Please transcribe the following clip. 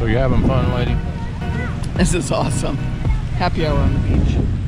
So you having fun, lady? This is awesome. Happy hour on the beach.